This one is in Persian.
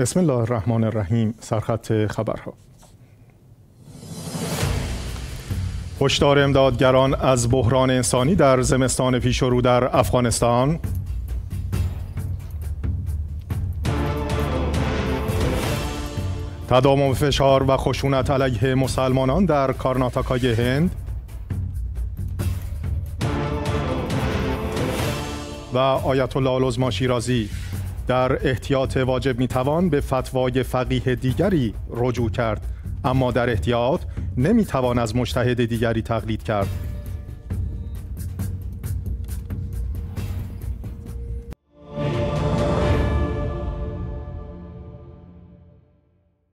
بسم الله الرحمن الرحیم. سرخط خبرها: هشدار امدادگران از بحران انسانی در زمستان پیش رو در افغانستان. تداوم فشار و خشونت علیه مسلمانان در کارناتاکای هند. و آیت الله العظمی شیرازی: در احتیاط واجب میتوان به فتوای فقیه دیگری رجوع کرد، اما در احتیاط نمیتوان از مجتهد دیگری تقلید کرد.